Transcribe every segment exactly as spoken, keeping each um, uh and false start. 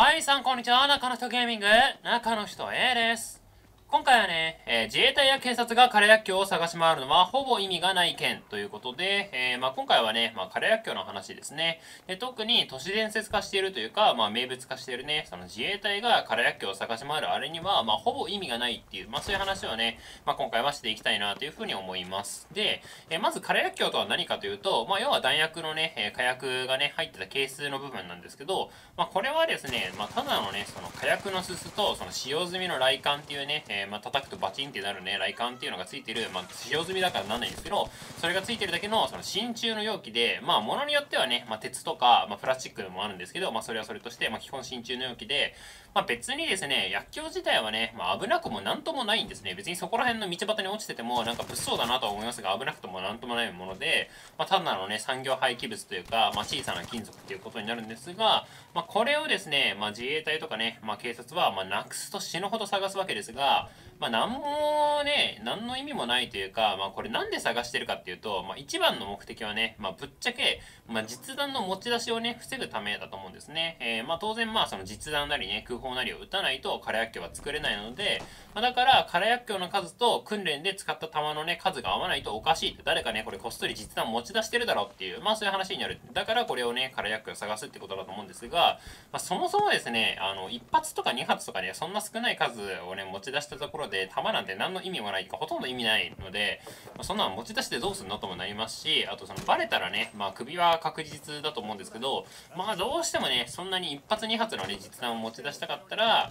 はい、さんこんにちは。中の人ゲーミング、中の人 A です。今回はね、えー、自衛隊や警察が空薬莢を探し回るのはほぼ意味がない件ということで、えーまあ、今回はね、まあ、空薬莢の話ですね。で、特に都市伝説化しているというか、まあ、名物化しているね、その自衛隊が空薬莢を探し回るあれには、まあ、ほぼ意味がないっていう、まあ、そういう話をね、まあ、今回はしていきたいなというふうに思います。で、えー、まず空薬莢とは何かというと、まあ、要は弾薬のね、えー、火薬がね、入ってたケースの部分なんですけど、まあ、これはですね、まあ、ただのね、その火薬のすすと、その使用済みの雷管っていうね、えー、まあ、叩くとバチンってなるね、雷管っていうのがついてる、まあ、使用済みだからなんないんですけど、それがついてるだけの、その真鍮の容器で、まあ、ものによってはね、まあ、鉄とか、まあ、プラスチックでもあるんですけど、まあ、それはそれとして、まあ、基本真鍮の容器で、まあ、別にですね、薬莢自体はね、まあ、危なくもなんともないんですね。別にそこら辺の道端に落ちてても、なんか物騒だなとは思いますが、危なくともなんともないもので、まあ、単なるのね、産業廃棄物というか、まあ、小さな金属っていうことになるんですが、まあ、これをですね、まあ、自衛隊とかね、まあ、警察は、まあ、なくすと死ぬほど探すわけですが、まあ、何もね、何の意味もないというか、まあ、これなんで探してるかっていうと、まあ、一番の目的はね、まあ、ぶっちゃけ、まあ、実弾の持ち出しをね、防ぐためだと思うんですね。えー、まあ、当然、まあ、その実弾なりね、空砲なりを撃たないと、空薬莢は作れないので、まあ、だから、空薬莢の数と訓練で使った弾のね、数が合わないとおかしいって、誰かね、これこっそり実弾持ち出してるだろうっていう、まあ、そういう話になる。だから、これをね、空薬莢を探すってことだと思うんですが、まあ、そもそもですね、あの、一発とか二発とかね、そんな少ない数をね、持ち出してたところで弾なんて何の意味もないかほとんど意味ないので、まあ、そんなの持ち出してどうするのともなりますし、あとそのバレたらね、まあ、首は確実だと思うんですけど、まあどうしてもね、そんなに一発二発のね、実弾を持ち出したかったら、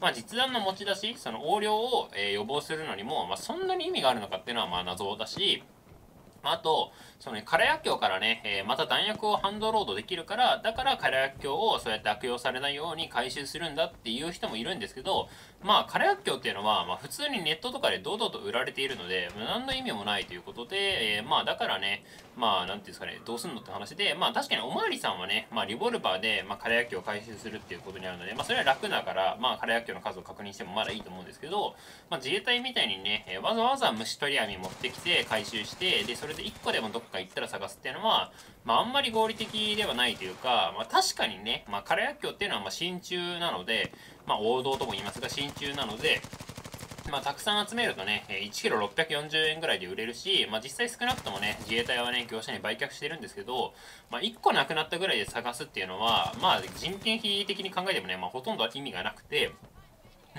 まあ、実弾の持ち出し、その横領を、えー、予防するのにも、まあ、そんなに意味があるのかっていうのはまあ謎だし、あと、そのね、空薬莢からね、えー、また弾薬をハンドロードできるから、だから空薬莢をそうやって悪用されないように回収するんだっていう人もいるんですけど、まあ、空薬莢っていうのは、まあ、普通にネットとかで堂々と売られているので、何の意味もないということで、えー、まあ、だからね、まあ、なんていうんですかね、どうすんのって話で、まあ、確かにおまわりさんはね、まあ、リボルバーで、まあ、空薬莢を回収するっていうことになるので、まあ、それは楽だから、まあ、空薬莢の数を確認してもまだいいと思うんですけど、まあ、自衛隊みたいにね、えー、わざわざ虫取り網持ってきて回収して、で、それでいっこでもどっか行ったら探すっていうのは、まあ、あんまり合理的ではないというか、まあ、確かにね、まあ、空薬莢っていうのはまあ真鍮なので、まあ、王道とも言いますが真鍮なので、まあ、たくさん集めるとね、いちキロろっぴゃくよんじゅうえんぐらいで売れるし、まあ、実際少なくともね、自衛隊はね、業者に売却してるんですけど、まあ、いっこなくなったぐらいで探すっていうのは、まあ、人件費的に考えてもね、まあ、ほとんど意味がなくて、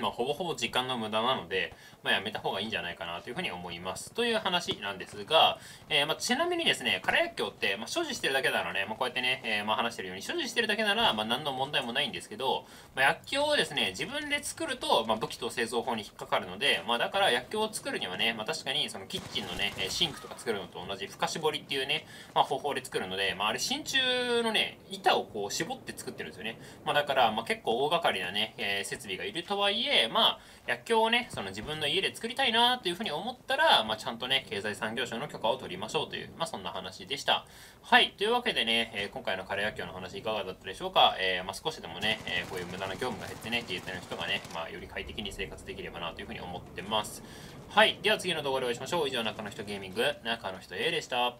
まあ、ほぼほぼ時間の無駄なので、まあ、やめた方がいいんじゃないかなというふうに思います。という話なんですが、えー、まあちなみにですね、空薬莢って、まあ、所持してるだけならね、まあ、こうやってね、えー、まあ話してるように、所持してるだけなら、まあ、何の問題もないんですけど、まあ、薬莢をですね、自分で作ると、まあ、武器と製造法に引っかかるので、まあ、だから薬莢を作るにはね、まあ、確かにそのキッチンのね、シンクとか作るのと同じ、深絞りっていうね、まあ、方法で作るので、まあ、あれ真鍮のね、板をこう絞って作ってるんですよね。まあ、だから、まあ、結構大掛かりなね、えー、設備がいるとはいえ、まあ、薬莢をね、その自分の家で作りたいなというふうに思ったら、まあ、ちゃんとね、経済産業省の許可を取りましょうという、まあ、そんな話でした。はい、というわけでね、えー、今回の空薬莢の話いかがだったでしょうか。えーまあ、少しでもね、えー、こういう無駄な業務が減ってね、自衛隊の人がね、まあ、より快適に生活できればなというふうに思ってます。はい、では次の動画でお会いしましょう。以上、中の人ゲーミング、中の人 A でした。